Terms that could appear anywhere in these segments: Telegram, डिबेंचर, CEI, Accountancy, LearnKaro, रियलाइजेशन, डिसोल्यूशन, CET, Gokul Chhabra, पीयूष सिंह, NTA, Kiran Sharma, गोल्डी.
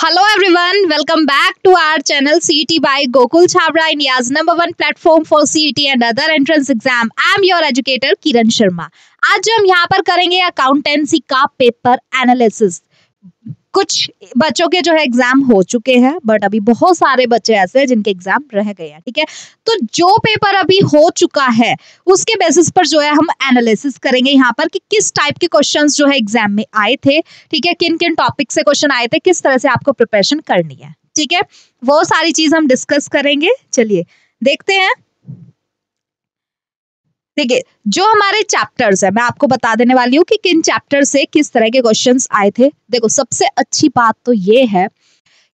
Hello everyone, welcome back to our channel CET by Gokul Chhabra, India's #1 platform for CET and other entrance exam. I am your educator Kiran Sharma. आज हम यहाँ पर करेंगे accountancy का paper analysis. कुछ बच्चों के जो है एग्जाम हो चुके हैं, बट अभी बहुत सारे बच्चे ऐसे हैं जिनके एग्जाम रह गए हैं, ठीक है। तो जो पेपर अभी हो चुका है उसके बेसिस पर जो है हम एनालिसिस करेंगे यहाँ पर कि किस टाइप के क्वेश्चंस जो है एग्जाम में आए थे, ठीक है, किन किन टॉपिक से क्वेश्चन आए थे, किस तरह से आपको प्रिपरेशन करनी है, ठीक है, वो सारी चीज हम डिस्कस करेंगे। चलिए देखते हैं। देखिए जो हमारे चैप्टर्स है, मैं आपको बता देने वाली हूँ कि किन चैप्टर से किस तरह के क्वेश्चंस आए थे। देखो सबसे अच्छी बात तो ये है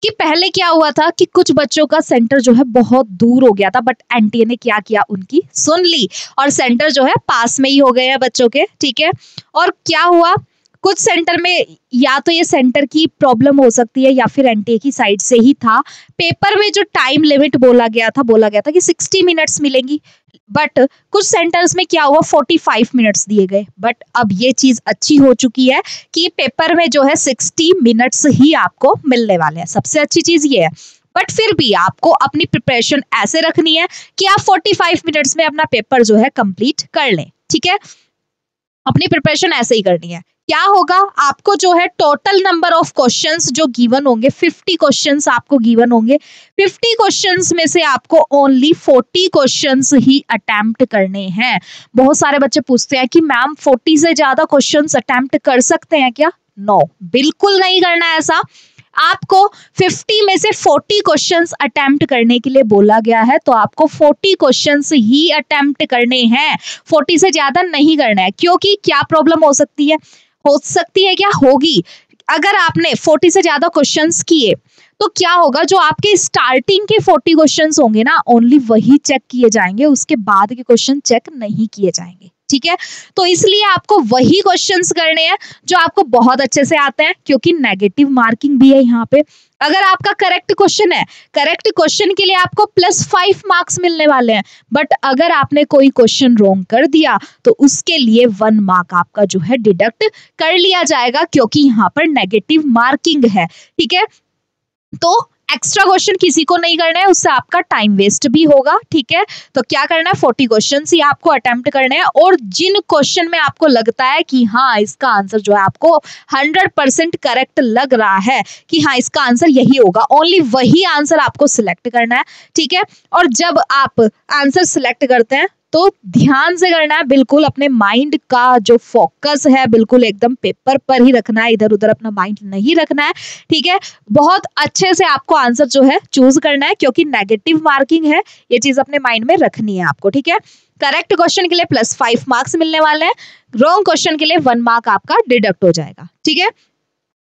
कि पहले क्या हुआ था कि कुछ बच्चों का सेंटर जो है बहुत दूर हो गया था, बट एनटीए ने क्या किया, उनकी सुन ली और सेंटर जो है पास में ही हो गए हैं बच्चों के, ठीक है। और क्या हुआ, कुछ सेंटर में या तो ये सेंटर की प्रॉब्लम हो सकती है या फिर एनटीए की साइड से ही था। पेपर में जो टाइम लिमिट बोला गया था कि 60 मिनट्स मिलेंगी, बट कुछ सेंटर्स में क्या हुआ 45 मिनट्स दिए गए। बट अब ये चीज अच्छी हो चुकी है कि पेपर में जो है 60 मिनट्स ही आपको मिलने वाले हैं, सबसे अच्छी चीज ये है। बट फिर भी आपको अपनी प्रिपरेशन ऐसे रखनी है कि आप 45 मिनट्स में अपना पेपर जो है कंप्लीट कर लें, ठीक है। अपनी प्रिपरेशन ऐसे ही करनी है। क्या होगा, आपको जो है टोटल नंबर ऑफ क्वेश्चंस जो गिवन होंगे 50 क्वेश्चंस आपको गिवन होंगे। 50 क्वेश्चंस में से आपको ओनली 40 क्वेश्चंस ही अटेम्प्ट करने हैं। बहुत सारे बच्चे पूछते हैं कि मैम 40 से ज्यादा क्वेश्चंस अटेम्प्ट कर सकते हैं क्या? नो, बिल्कुल नहीं करना है ऐसा। आपको 50 में से 40 क्वेश्चंस अटेम्प्ट करने के लिए बोला गया है, तो आपको 40 क्वेश्चंस ही अटेम्प्ट करने हैं, 40 से ज्यादा नहीं करना है। क्योंकि क्या प्रॉब्लम हो सकती है क्या होगी, अगर आपने 40 से ज्यादा क्वेश्चंस किए तो क्या होगा, जो आपके स्टार्टिंग के 40 क्वेश्चंस होंगे ना, ओनली वही चेक किए जाएंगे, उसके बाद के क्वेश्चन चेक नहीं किए जाएंगे, ठीक है। तो इसलिए आपको वही क्वेश्चंस करने हैं जो आपको बहुत अच्छे से आते हैं, क्योंकि नेगेटिव मार्किंग भी है यहाँ पे। अगर आपका करेक्ट क्वेश्चन है, करेक्ट क्वेश्चन के लिए आपको +5 मार्क्स मिलने वाले हैं, बट अगर आपने कोई क्वेश्चन रॉन्ग कर दिया तो उसके लिए 1 मार्क आपका जो है डिडक्ट कर लिया जाएगा, क्योंकि यहाँ पर नेगेटिव मार्किंग है, ठीक है। तो एक्स्ट्रा क्वेश्चन किसी को नहीं करना है, उससे आपका टाइम वेस्ट भी होगा, ठीक है। तो क्या करना है, 40 क्वेश्चंस ही आपको अटेम्प्ट करने हैं, और जिन क्वेश्चन में आपको लगता है कि हाँ इसका आंसर जो है आपको 100% करेक्ट लग रहा है कि हाँ इसका आंसर यही होगा, ओनली वही आंसर आपको सिलेक्ट करना है, ठीक है। और जब आप आंसर सिलेक्ट करते हैं तो ध्यान से करना है, बिल्कुल अपने माइंड का जो फोकस है बिल्कुल एकदम पेपर पर ही रखना है, इधर उधर अपना माइंड नहीं रखना है, ठीक है। बहुत अच्छे से आपको आंसर जो है चूज करना है, क्योंकि नेगेटिव मार्किंग है, ये चीज अपने माइंड में रखनी है आपको, ठीक है। करेक्ट क्वेश्चन के लिए +5 मार्क्स मिलने वाले हैं, रॉन्ग क्वेश्चन के लिए 1 मार्क आपका डिडक्ट हो जाएगा, ठीक है।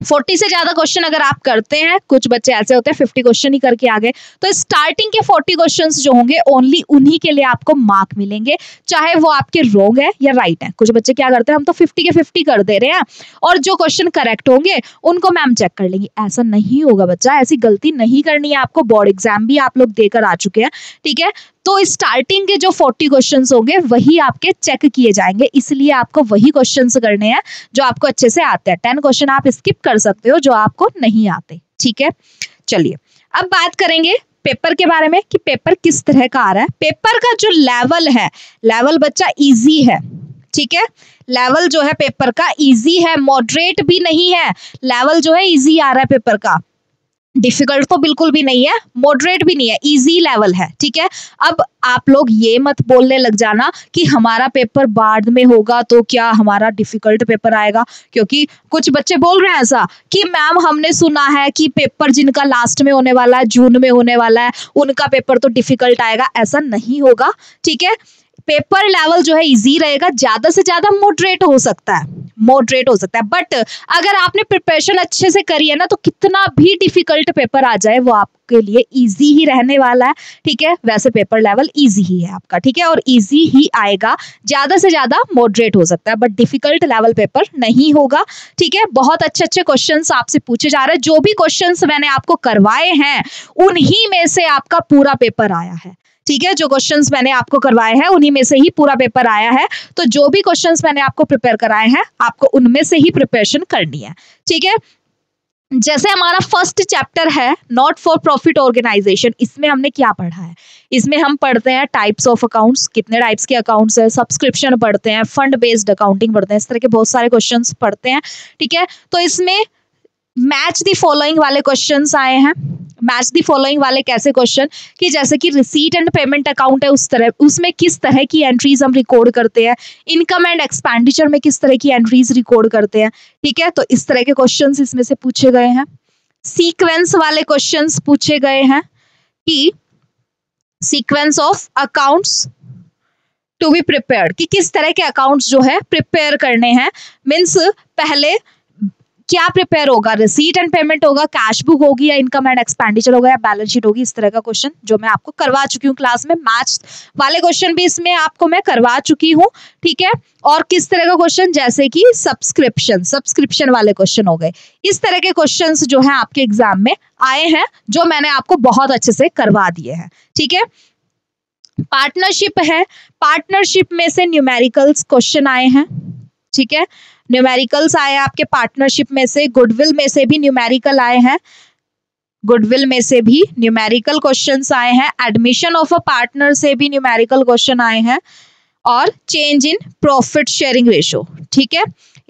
40 से ज्यादा क्वेश्चन अगर आप करते हैं, कुछ बच्चे ऐसे होते हैं 50 क्वेश्चन ही करके आ गए, तो स्टार्टिंग के 40 क्वेश्चंस जो होंगे ओनली उन्हीं के लिए आपको मार्क मिलेंगे, चाहे वो आपके रॉन्ग है या राइट है। कुछ बच्चे क्या करते हैं, हम तो 50 के 50 कर दे रहे हैं और जो क्वेश्चन करेक्ट होंगे उनको मैम चेक कर लेंगे। ऐसा नहीं होगा बच्चा, ऐसी गलती नहीं करनी है आपको। बोर्ड एग्जाम भी आप लोग देकर आ चुके हैं, ठीक है। तो स्टार्टिंग के जो 40 क्वेश्चंस होंगे वही आपके चेक किए जाएंगे, इसलिए आपको वही क्वेश्चंस करने हैं जो आपको अच्छे से आते हैं। 10 क्वेश्चन आप स्किप कर सकते हो जो आपको नहीं आते, ठीक है। चलिए अब बात करेंगे पेपर के बारे में कि पेपर किस तरह का आ रहा है। पेपर का जो लेवल है, लेवल बच्चा इजी है, ठीक है। लेवल जो है पेपर का इजी है, मॉडरेट भी नहीं है, लेवल जो है इजी आ रहा है पेपर का। डिफिकल्ट तो बिल्कुल भी नहीं है, मॉडरेट भी नहीं है, इजी लेवल है, ठीक है। अब आप लोग ये मत बोलने लग जाना कि हमारा पेपर बाद में होगा तो क्या हमारा डिफिकल्ट पेपर आएगा, क्योंकि कुछ बच्चे बोल रहे हैं ऐसा कि मैम हमने सुना है कि पेपर जिनका लास्ट में होने वाला है, जून में होने वाला है, उनका पेपर तो डिफिकल्ट आएगा। ऐसा नहीं होगा, ठीक है। पेपर लेवल जो है इजी रहेगा, ज्यादा से ज्यादा मॉडरेट हो सकता है, मॉडरेट हो सकता है, बट अगर आपने प्रिपरेशन अच्छे से करी है ना तो कितना भी डिफिकल्ट पेपर आ जाए वो आपके लिए इजी ही रहने वाला है, ठीक है। वैसे पेपर लेवल इजी ही है आपका, ठीक है, और इजी ही आएगा, ज्यादा से ज्यादा मॉडरेट हो सकता है, बट डिफिकल्ट लेवल पेपर नहीं होगा, ठीक है। बहुत अच्छे अच्छे क्वेश्चंस आपसे पूछे जा रहे हैं, जो भी क्वेश्चंस मैंने आपको करवाए हैं उन्हीं में से आपका पूरा पेपर आया है, ठीक है। जो क्वेश्चंस मैंने आपको करवाए हैं उन्हीं में से ही पूरा पेपर आया है, तो जो भी क्वेश्चंस मैंने आपको प्रिपेयर कराए हैं आपको उनमें से ही प्रिपरेशन करनी है, ठीक है। जैसे हमारा फर्स्ट चैप्टर है नॉट फॉर प्रॉफिट ऑर्गेनाइजेशन, इसमें हमने क्या पढ़ा है? इसमें हम पढ़ते हैं टाइप्स ऑफ अकाउंट्स, कितने टाइप्स के अकाउंट्स हैं, सब्सक्रिप्शन पढ़ते हैं, फंड बेस्ड अकाउंटिंग पढ़ते हैं, इस तरह के बहुत सारे क्वेश्चंस पढ़ते हैं। ठीक है, तो इसमें मैच द फॉलोइंग वाले क्वेश्चंस आए हैं। मैच द फॉलोइंग वाले कैसे क्वेश्चन, कि जैसे कि रिसीट एंड पेमेंट अकाउंट है उस तरह उसमें किस तरह की एंट्रीज हम रिकॉर्ड करते हैं, इनकम एंड एक्सपेंडिचर में किस तरह की एंट्रीज रिकॉर्ड करते हैं। ठीक है, तो इस तरह के क्वेश्चंस इसमें से पूछे गए हैं। सीक्वेंस वाले क्वेश्चंस पूछे गए हैं कि sequence of accounts to be prepared, कि किस तरह के अकाउंट्स जो है प्रिपेयर करने हैं। मीन्स पहले क्या प्रिपेयर होगा, रिसीट एंड पेमेंट होगा, कैश बुक होगी, या इनकम एंड एक्सपेंडिचर होगा, या बैलेंस शीट होगी। इस तरह का क्वेश्चन जो मैं आपको करवा चुकी हूँ क्लास में, मैच वाले क्वेश्चन भी इसमें आपको मैं करवा चुकी हूँ। ठीक है, और किस तरह का क्वेश्चन, जैसे कि सब्सक्रिप्शन वाले क्वेश्चन हो गए। इस तरह के क्वेश्चन जो है आपके एग्जाम में आए हैं, जो मैंने आपको बहुत अच्छे से करवा दिए हैं। ठीक है, पार्टनरशिप है, पार्टनरशिप में से न्यूमेरिकल्स क्वेश्चन आए हैं। ठीक है, न्यूमेरिकल्स आए आपके पार्टनरशिप में से, गुडविल में से भी न्यूमेरिकल आए हैं, गुडविल में से भी न्यूमेरिकल क्वेश्चंस आए हैं, एडमिशन ऑफ अ पार्टनर से भी न्यूमेरिकल क्वेश्चन आए हैं, और change in profit sharing ratio. ठीक है,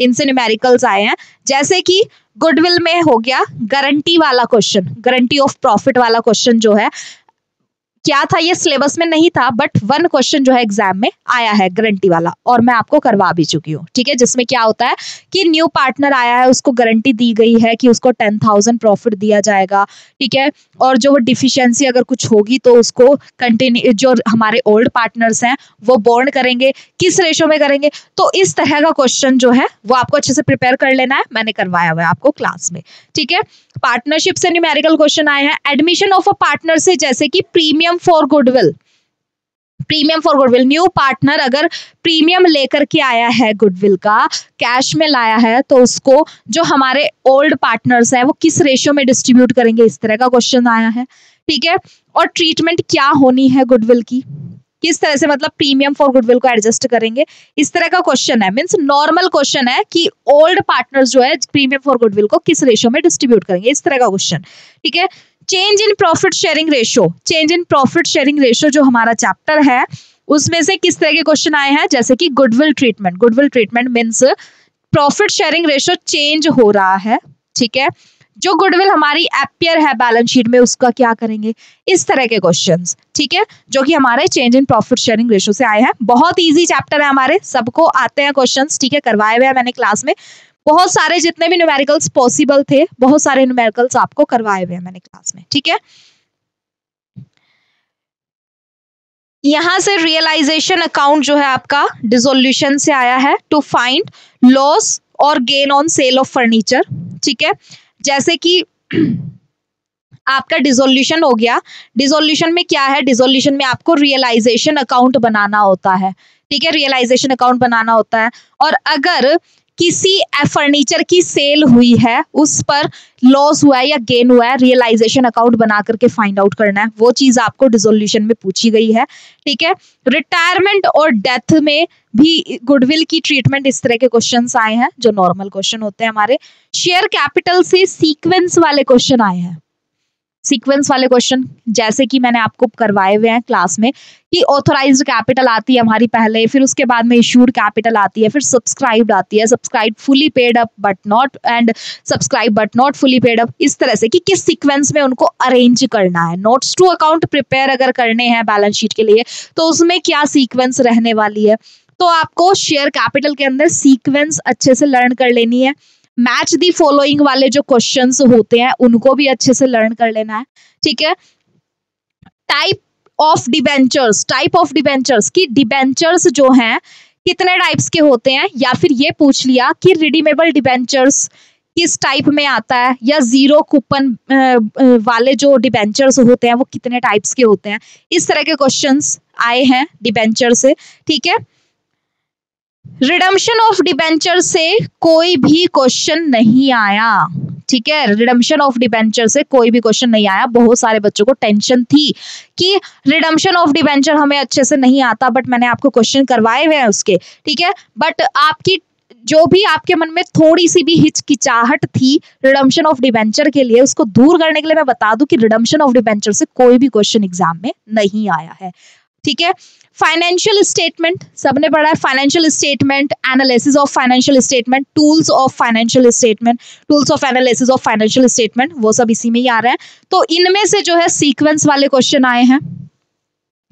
इनसे न्यूमेरिकल्स आए हैं। जैसे कि गुडविल में हो गया गारंटी वाला क्वेश्चन, गारंटी ऑफ प्रॉफिट वाला क्वेश्चन जो है, क्या था ये सिलेबस में नहीं था, बट वन क्वेश्चन जो है एग्जाम में आया है गारंटी वाला, और मैं आपको करवा भी चुकी हूँ। ठीक है, जिसमें क्या होता है कि न्यू पार्टनर आया है, उसको गारंटी दी गई है कि उसको 10,000 प्रॉफिट दिया जाएगा। ठीक है, और जो वो डिफिशियंसी अगर कुछ होगी तो उसको कंटिन्यू, जो हमारे ओल्ड पार्टनर्स हैं वो बॉन्ड करेंगे, किस रेशो में करेंगे। तो इस तरह का क्वेश्चन जो है वो आपको अच्छे से प्रिपेयर कर लेना है, मैंने करवाया हुआ है आपको क्लास में। ठीक है, पार्टनरशिप से न्यूमेरिकल क्वेश्चन आए हैं। एडमिशन ऑफ अ पार्टनर से, जैसे कि premium for goodwill, premium for goodwill, new partner अगर प्रीमियम लेकर के आया है गुडविल का, कैश में लाया है, तो उसको जो हमारे ओल्ड पार्टनर्स हैं वो किस रेशियो में डिस्ट्रीब्यूट करेंगे, इस तरह का क्वेश्चन आया है। ठीक है, और ट्रीटमेंट क्या होनी है गुडविल की, किस तरह से मतलब प्रीमियम फॉर गुडविल को एडजस्ट करेंगे, इस तरह का क्वेश्चन है। मींस नॉर्मल क्वेश्चन है कि ओल्ड पार्टनर्स जो है प्रीमियम फॉर गुडविल को किस रेशो में डिस्ट्रीब्यूट करेंगे, इस तरह का क्वेश्चन। ठीक है, change in profit sharing ratio, change in profit sharing ratio जो हमारा चैप्टर है उसमें से किस तरह के क्वेश्चन आए हैं, जैसे कि goodwill treatment, goodwill treatment means profit sharing ratio change हो रहा है। ठीक है, जो गुडविल हमारी अपीयर है बैलेंस शीट में उसका क्या करेंगे, इस तरह के क्वेश्चंस। ठीक है, जो कि हमारे change in profit sharing ratio से आए हैं। बहुत इजी चैप्टर है हमारे, सबको आते हैं क्वेश्चंस। ठीक है, करवाए हुए हैं मैंने क्लास में बहुत सारे, जितने भी न्यूमेरिकल्स पॉसिबल थे बहुत सारे न्यूमेरिकल्स आपको करवाए हुए हैं मैंने क्लास में। ठीक है, यहां से रियलाइजेशन अकाउंट जो है आपका डिसोल्यूशन से आया है, टू फाइंड लॉस और gain on sale of furniture. ठीक है, जैसे कि आपका डिसोल्यूशन हो गया, डिसोल्यूशन में क्या है, डिसोल्यूशन में आपको रियलाइजेशन अकाउंट बनाना होता है। ठीक है, रियलाइजेशन अकाउंट बनाना होता है, और अगर किसी फर्नीचर की सेल हुई है उस पर लॉस हुआ है या गेन हुआ है, रियलाइजेशन अकाउंट बना करके फाइंड आउट करना है। वो चीज आपको डिसोल्यूशन में पूछी गई है। ठीक है, रिटायरमेंट और डेथ में भी गुडविल की ट्रीटमेंट, इस तरह के क्वेश्चंस आए हैं जो नॉर्मल क्वेश्चन होते हैं हमारे। शेयर कैपिटल से सीक्वेंस वाले क्वेश्चन आए हैं, सीक्वेंस वाले क्वेश्चन जैसे कि मैंने आपको करवाए हुए हैं क्लास में, कि ऑथोराइज्ड कैपिटल आती है हमारी पहले, फिर उसके बाद में इश्यूड कैपिटल आती है, फिर सब्सक्राइब्ड आती है, subscribe fully paid up but not, and subscribe but not fully paid up, इस तरह से कि किस सीक्वेंस में उनको अरेंज करना है। नोट्स टू अकाउंट प्रिपेयर अगर करने हैं बैलेंस शीट के लिए तो उसमें क्या सीक्वेंस रहने वाली है, तो आपको शेयर कैपिटल के अंदर सीक्वेंस अच्छे से लर्न कर लेनी है। मैच दी फॉलोइंग वाले जो क्वेश्चंस होते हैं उनको भी अच्छे से लर्न कर लेना है। ठीक है, type of debentures, type of debentures, कि डिबेंचर्स जो हैं कितने टाइप्स के होते हैं, या फिर ये पूछ लिया कि रिडीमेबल डिबेंचर्स किस टाइप में आता है, या जीरो कूपन वाले जो डिबेंचर्स होते हैं वो कितने टाइप्स के होते हैं, इस तरह के क्वेश्चंस आए हैं डिबेंचर से। ठीक है, रिडम्पशन ऑफ डिबेंचर से कोई भी क्वेश्चन नहीं आया। ठीक है, रिडम्पशन ऑफ डिबेंचर से कोई भी क्वेश्चन नहीं आया। बहुत सारे बच्चों को टेंशन थी कि रिडम्पशन ऑफ डिबेंचर हमें अच्छे से नहीं आता, बट मैंने आपको क्वेश्चन करवाए हुए हैं उसके। ठीक है, बट आपकी जो भी आपके मन में थोड़ी सी भी हिचकिचाहट थी रिडम्पशन ऑफ डिबेंचर के लिए, उसको दूर करने के लिए मैं बता दूं कि रिडम्पशन ऑफ डिबेंचर से कोई भी क्वेश्चन एग्जाम में नहीं आया है। ठीक है, फाइनेंशियल स्टेटमेंट सबने पढ़ा है, financial statement, analysis of financial statement, tools of financial statement, tools of analysis of financial statement, वो सब इसी में ही आ रहे हैं। तो इनमें से जो है सीक्वेंस वाले क्वेश्चन आए हैं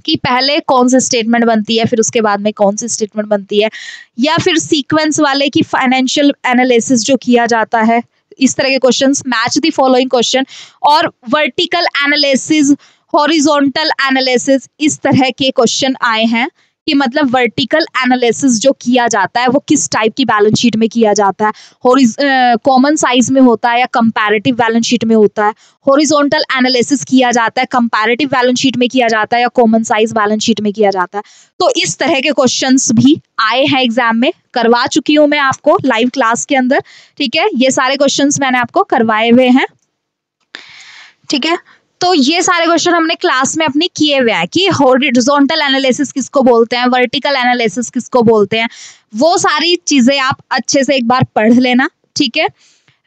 कि पहले कौन सी स्टेटमेंट बनती है, फिर उसके बाद में कौन सी स्टेटमेंट बनती है, या फिर सीक्वेंस वाले की फाइनेंशियल एनालिसिस जो किया जाता है, इस तरह के questions, match the following question और वर्टिकल एनालिसिस, हॉरिजॉन्टल एनालिसिस, इस तरह के क्वेश्चन आए हैं कि मतलब वर्टिकल एनालिसिस जो किया जाता है वो किस टाइप की बैलेंस शीट में किया जाता है, कॉमन साइज में होता है या कंपैरेटिव बैलेंस शीट में होता है, हॉरिजॉन्टल एनालिसिस किया जाता है कंपैरेटिव बैलेंस शीट में किया जाता है या कॉमन साइज बैलेंस शीट में किया जाता है। तो इस तरह के क्वेश्चंस भी आए हैं एग्जाम में, करवा चुकी हूँ मैं आपको लाइव क्लास के अंदर। ठीक है, ये सारे क्वेश्चंस मैंने आपको करवाए हुए हैं। ठीक है, तो ये सारे क्वेश्चन हमने क्लास में अपने किए हुए हैं कि हॉरिजॉन्टल एनालिसिस किसको बोलते हैं, वर्टिकल एनालिसिस किसको बोलते हैं, वो सारी चीजें आप अच्छे से एक बार पढ़ लेना। ठीक है,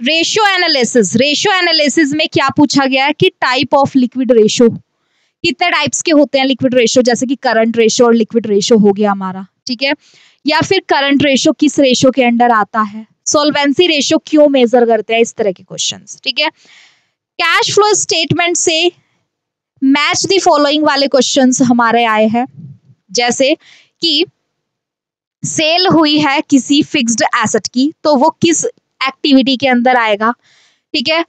रेशियो एनालिसिस, रेशियो एनालिसिस में क्या पूछा गया है कि टाइप ऑफ लिक्विड रेशियो, कितने टाइप्स के होते हैं लिक्विड रेशियो, जैसे कि करंट रेशियो और लिक्विड रेशियो हो गया हमारा। ठीक है, या फिर करंट रेशियो किस रेशियो के अंडर आता है, सोलवेंसी रेशियो क्यों मेजर करते हैं, इस तरह के क्वेश्चन। ठीक है, कैश फ्लो स्टेटमेंट से मैच द फॉलोइंग वाले क्वेश्चंस हमारे आए हैं, जैसे कि सेल हुई है किसी फिक्स्ड एसेट की तो वो किस एक्टिविटी के अंदर आएगा। ठीक है,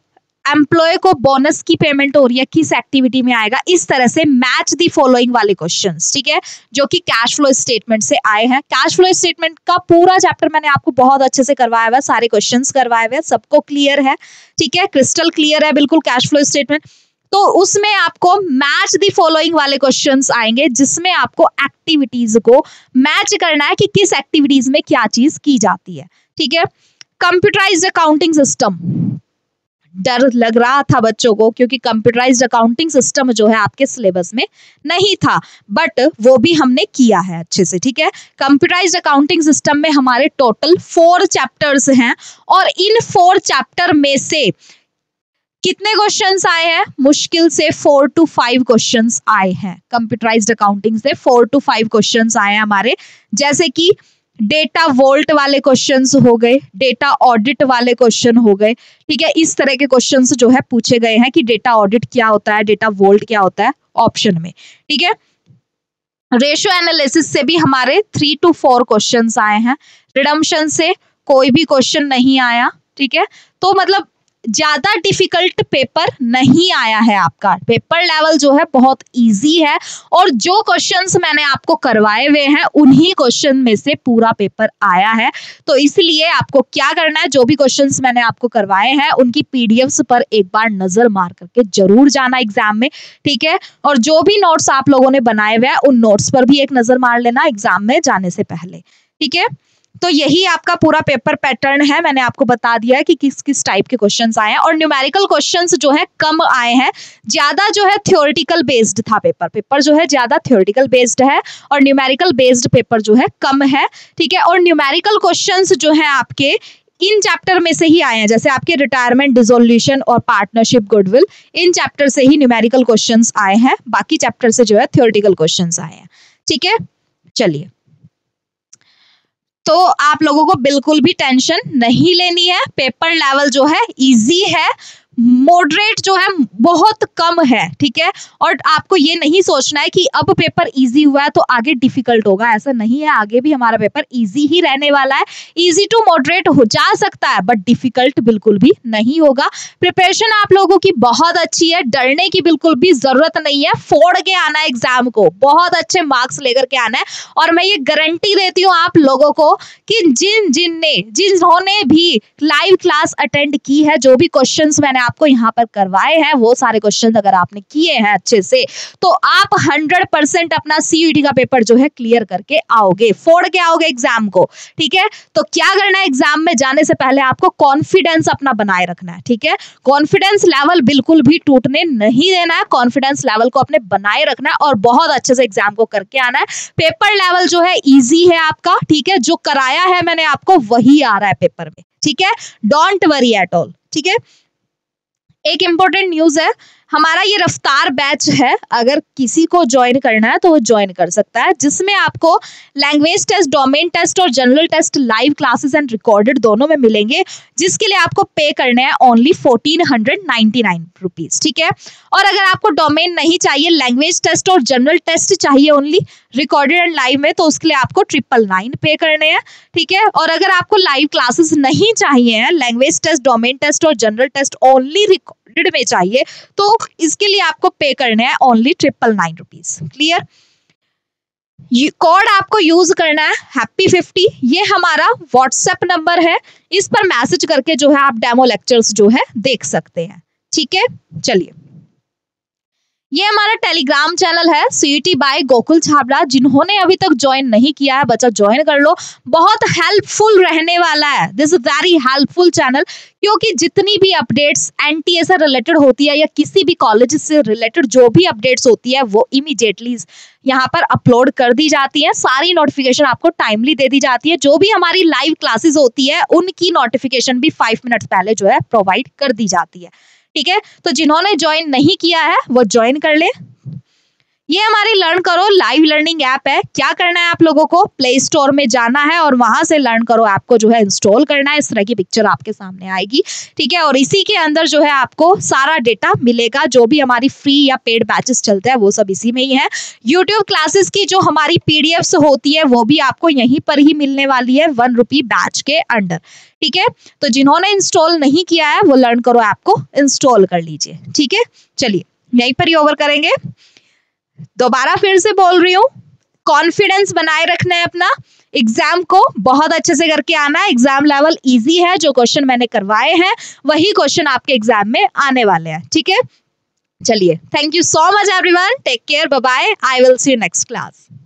एम्प्लॉय को बोनस की पेमेंट हो रही है, किस एक्टिविटी में आएगा, इस तरह से मैच द फॉलोइंग वाले क्वेश्चंस। ठीक है, जो कि कैश फ्लो स्टेटमेंट से आए हैं। कैश फ्लो स्टेटमेंट का पूरा चैप्टर मैंने आपको बहुत अच्छे से करवाया हुआ है, सारे क्वेश्चंस करवाए हुए हैं, सबको क्लियर है। ठीक है, क्रिस्टल क्लियर है बिल्कुल कैश फ्लो स्टेटमेंट। तो उसमें आपको मैच द फॉलोइंग वाले क्वेश्चंस आएंगे जिसमें आपको एक्टिविटीज को मैच करना है कि किस एक्टिविटीज में क्या चीज की जाती है। ठीक है, कंप्यूटराइज्ड अकाउंटिंग सिस्टम, डर लग रहा था बच्चों को क्योंकि कंप्यूटराइज्ड अकाउंटिंग सिस्टम जो है आपके सिलेबस में नहीं था, बट वो भी हमने किया है अच्छे से। ठीक है, कंप्यूटराइज्ड अकाउंटिंग सिस्टम में हमारे टोटल 4 चैप्टर्स हैं और इन 4 चैप्टर में से कितने क्वेश्चंस आए हैं, मुश्किल से 4 to 5 क्वेश्चंस आए हैं कंप्यूटराइज्ड अकाउंटिंग से, 4 to 5 क्वेश्चंस आए हैं हमारे, जैसे कि डेटा वोल्ट वाले क्वेश्चंस हो गए, डेटा ऑडिट वाले क्वेश्चन हो गए। ठीक है, इस तरह के क्वेश्चंस जो है पूछे गए हैं कि डेटा ऑडिट क्या होता है, डेटा वोल्ट क्या होता है ऑप्शन में। ठीक है, रेशियो एनालिसिस से भी हमारे 3 to 4 क्वेश्चंस आए हैं, रिडम्पशन से कोई भी क्वेश्चन नहीं आया। ठीक है, तो मतलब ज्यादा डिफिकल्ट पेपर नहीं आया है आपका, पेपर लेवल जो है बहुत इजी है और जो क्वेश्चंस मैंने आपको करवाए हुए हैं उन्हीं क्वेश्चन में से पूरा पेपर आया है। तो इसलिए आपको क्या करना है, जो भी क्वेश्चंस मैंने आपको करवाए हैं उनकी पीडीएफ्स पर एक बार नजर मार करके जरूर जाना एग्जाम में। ठीक है, और जो भी नोट्स आप लोगों ने बनाए हुए हैं उन नोट्स पर भी एक नजर मार लेना एग्जाम में जाने से पहले। ठीक है, तो यही आपका पूरा पेपर पैटर्न है, मैंने आपको बता दिया है कि किस किस टाइप के क्वेश्चंस आए हैं और न्यूमेरिकल क्वेश्चंस जो है कम आए हैं, ज्यादा जो है थ्योरेटिकल बेस्ड था पेपर, पेपर जो है ज्यादा थ्योरेटिकल बेस्ड है और न्यूमेरिकल बेस्ड पेपर जो है कम है। ठीक है, और न्यूमेरिकल क्वेश्चंस जो है आपके इन चैप्टर में से ही आए हैं, जैसे आपके रिटायरमेंट डिसोल्यूशन और पार्टनरशिप गुडविल, इन चैप्टर से ही न्यूमेरिकल क्वेश्चंस आए हैं, बाकी चैप्टर से जो है थ्योरेटिकल क्वेश्चंस आए हैं। ठीक है, चलिए, तो आप लोगों को बिल्कुल भी टेंशन नहीं लेनी है, पेपर लेवल जो है इजी है, मॉडरेट जो है बहुत कम है। ठीक है, और आपको ये नहीं सोचना है कि अब पेपर इजी हुआ है तो आगे डिफिकल्ट होगा, ऐसा नहीं है, आगे भी हमारा पेपर इजी ही रहने वाला है, इजी टू मॉडरेट हो जा सकता है बट डिफिकल्ट बिल्कुल भी नहीं होगा। प्रिपरेशन आप लोगों की बहुत अच्छी है, डरने की बिल्कुल भी जरूरत नहीं है, फोड़ के आना है एग्जाम को, बहुत अच्छे मार्क्स लेकर के आना है और मैं ये गारंटी देती हूँ आप लोगों को कि जिन्होंने भी लाइव क्लास अटेंड की है, जो भी क्वेश्चन मैंने आपको यहाँ पर करवाए हैं वो सारे क्वेश्चन अगर आपने किए हैं अच्छे से तो आप 100% अपना सीईटी का पेपर जो है क्लियर करके आओगे, फोड़ के आओगे एग्जाम को। ठीक है, तो क्या करना है, एग्जाम में जाने से पहले आपको कॉन्फिडेंस अपना बनाए रखना है। ठीक है, कॉन्फिडेंस लेवल बिल्कुल भी टूटने नहीं देना है, कॉन्फिडेंस लेवल को अपने बनाए रखना है और बहुत अच्छे से एग्जाम को करके आना है। पेपर लेवल जो है इजी है आपका, ठीक है, जो कराया है मैंने आपको वही आ रहा है पेपर में। ठीक है, डोंट वरी एट ऑल। ठीक है, एक इंपॉर्टेंट न्यूज है, हमारा ये रफ्तार बैच है, अगर किसी को ज्वाइन करना है तो वो ज्वाइन कर सकता है, जिसमें आपको लैंग्वेज टेस्ट, डोमेन टेस्ट और general test live classes and recorded दोनों में मिलेंगे, जिसके लिए आपको पे करने हैं ओनली 1499 रुपीज। ठीक है, और अगर आपको डोमेन नहीं चाहिए, लैंग्वेज टेस्ट और जनरल टेस्ट चाहिए ओनली रिकॉर्डेड एंड लाइव में, तो उसके लिए आपको 999 पे करने हैं। ठीक है, और अगर आपको लाइव क्लासेस नहीं चाहिए हैं, लैंग्वेज टेस्ट, डोमेन टेस्ट और जनरल टेस्ट ओनली रिकॉर्डेड में चाहिए, तो इसके लिए आपको पे करने हैं ओनली 999 रुपीज। क्लियर, कोड आपको यूज करना है happy50। ये हमारा व्हाट्सएप नंबर है, इस पर मैसेज करके जो है आप डेमो लेक्चर्स जो है देख सकते हैं। ठीक है, चलिए, ये हमारा टेलीग्राम चैनल है सीईटी बाय गोकुल छाबड़ा, जिन्होंने अभी तक ज्वाइन नहीं किया है बच्चा ज्वाइन कर लो, बहुत हेल्पफुल रहने वाला है। This is very helpful channel, क्योंकि जितनी भी अपडेट्स एनटीए से रिलेटेड होती है या किसी भी कॉलेज से रिलेटेड जो भी अपडेट्स होती है वो इमीडिएटली यहाँ पर अपलोड कर दी जाती है, सारी नोटिफिकेशन आपको टाइमली दे दी जाती है। जो भी हमारी लाइव क्लासेस होती है उनकी नोटिफिकेशन भी 5 मिनट पहले जो है प्रोवाइड कर दी जाती है। ठीक है, तो जिन्होंने ज्वाइन नहीं किया है वो ज्वाइन कर ले। ये हमारी लर्न करो लाइव लर्निंग ऐप है, क्या करना है आप लोगों को प्ले स्टोर में जाना है और वहां से लर्न करो ऐप को जो है इंस्टॉल करना है, इस तरह की पिक्चर आपके सामने आएगी। ठीक है, और इसी के अंदर जो है आपको सारा डेटा मिलेगा, जो भी हमारी फ्री या पेड बैचेस चलते हैं वो सब इसी में ही है। यूट्यूब क्लासेस की जो हमारी पीडीएफ्स होती है वो भी आपको यहीं पर ही मिलने वाली है 1 रुपये बैच के अंडर। ठीक है, तो जिन्होंने इंस्टॉल नहीं किया है वो लर्न करो ऐप को इंस्टॉल कर लीजिए। ठीक है, चलिए यहीं पर ही ओवर करेंगे, दोबारा फिर से बोल रही हूँ, कॉन्फिडेंस बनाए रखना है अपना, एग्जाम को बहुत अच्छे से करके आना है। एग्जाम लेवल इजी है, जो क्वेश्चन मैंने करवाए हैं वही क्वेश्चन आपके एग्जाम में आने वाले हैं। ठीक है, चलिए, thank you so much everyone, take care, bye bye, I will see you next class.